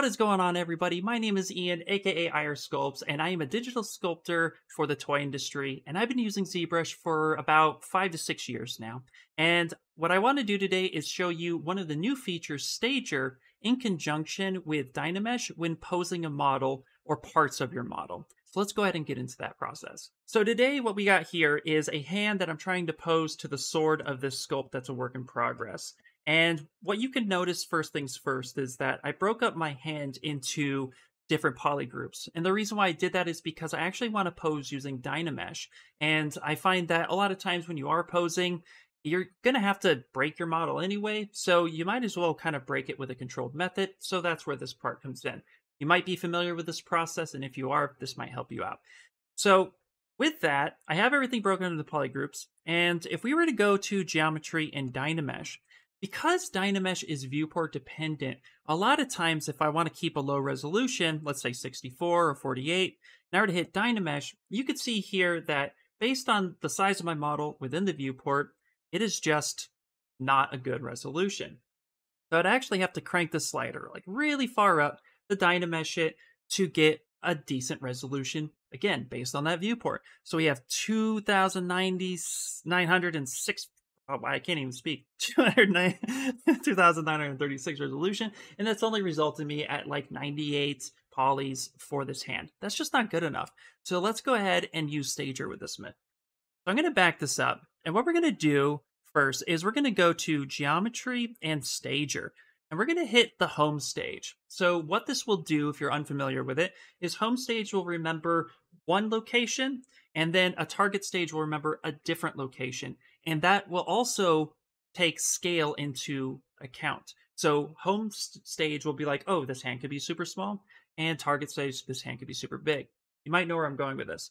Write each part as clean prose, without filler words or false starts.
What is going on, everybody? My name is Ian, aka IR Sculpts, and I am a digital sculptor for the toy industry, and I've been using ZBrush for about 5 to 6 years now. And what I want to do today is show you one of the new features, Stager, in conjunction with DynaMesh when posing a model or parts of your model. So let's go ahead and get into that process. So today what we got here is a hand that I'm trying to pose to the sword of this sculpt that's a work in progress. And what you can notice first things first is that I broke up my hand into different poly groups. And the reason why I did that is because I actually want to pose using DynaMesh. And I find that a lot of times when you are posing, you're going to have to break your model anyway. So you might as well kind of break it with a controlled method. So that's where this part comes in. You might be familiar with this process, and if you are, this might help you out. So with that, I have everything broken into the poly groups. And if we were to go to geometry in DynaMesh, because DynaMesh is viewport dependent, a lot of times if I want to keep a low resolution, let's say 64 or 48, and I were to hit DynaMesh, you could see here that based on the size of my model within the viewport, it is just not a good resolution. So I'd actually have to crank the slider like really far up to DynaMesh it to get a decent resolution, again, based on that viewport. So we have 2,906. Oh, I can't even speak. 2,936 resolution, and that's only resulted me at like 98 polys for this hand. That's just not good enough. So let's go ahead and use Stager with this myth. So I'm going to back this up, and what we're going to do first is we're going to go to Geometry and Stager, and we're going to hit the home stage. So what this will do, if you're unfamiliar with it, is home stage will remember one location, and then a target stage will remember a different location. And that will also take scale into account. So home stage will be like, oh, this hand could be super small. And target stage, this hand could be super big. You might know where I'm going with this.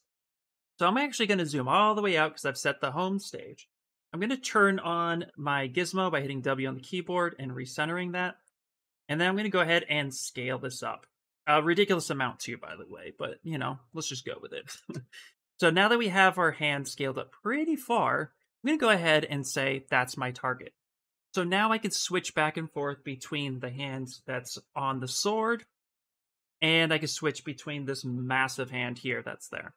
So I'm actually going to zoom all the way out because I've set the home stage. I'm going to turn on my gizmo by hitting W on the keyboard and recentering that. And then I'm going to go ahead and scale this up. A ridiculous amount too, by the way. But, you know, let's just go with it. So now that we have our hand scaled up pretty far, I'm going to go ahead and say that's my target. So now I can switch back and forth between the hand that's on the sword, and I can switch between this massive hand here that's there.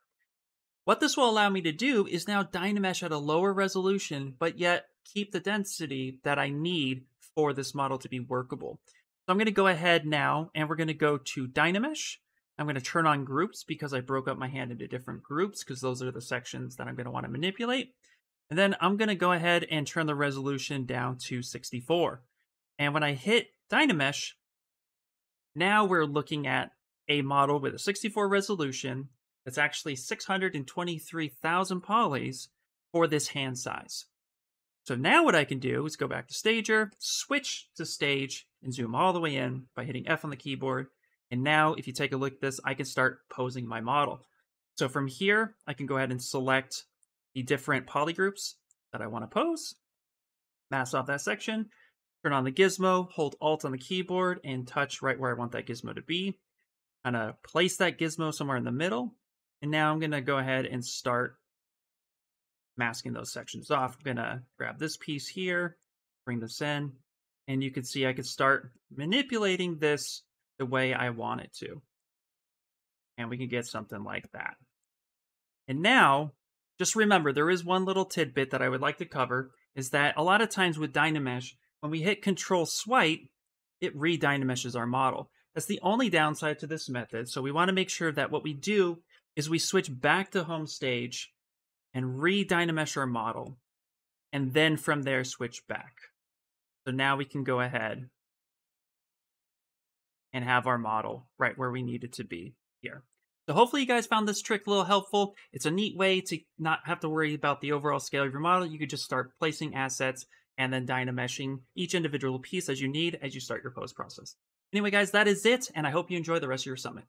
What this will allow me to do is now DynaMesh at a lower resolution, but yet keep the density that I need for this model to be workable. So I'm going to go ahead now, and we're going to go to DynaMesh. I'm going to turn on groups because I broke up my hand into different groups because those are the sections that I'm going to want to manipulate. And then I'm going to go ahead and turn the resolution down to 64. And when I hit DynaMesh, now we're looking at a model with a 64 resolution that's actually 623,000 polys for this hand size. So now what I can do is go back to Stager, switch to Stage, and zoom all the way in by hitting F on the keyboard. And now if you take a look at this, I can start posing my model. So from here, I can go ahead and select the different poly groups that I want to pose, mask off that section, turn on the gizmo, hold Alt on the keyboard, and touch right where I want that gizmo to be. Kind of place that gizmo somewhere in the middle, and now I'm going to go ahead and start masking those sections off. I'm going to grab this piece here, bring this in, and you can see I can start manipulating this the way I want it to. And we can get something like that. And now, just remember, there is one little tidbit that I would like to cover, is that a lot of times with DynaMesh, when we hit Control Swipe, it re-DynaMeshes our model. That's the only downside to this method, so we want to make sure that what we do is we switch back to home stage and re-DynaMesh our model, and then from there switch back. So now we can go ahead and have our model right where we need it to be here. So hopefully you guys found this trick a little helpful. It's a neat way to not have to worry about the overall scale of your model. You could just start placing assets and then DynaMeshing each individual piece as you need as you start your post process. Anyway, guys, that is it, and I hope you enjoy the rest of your summit.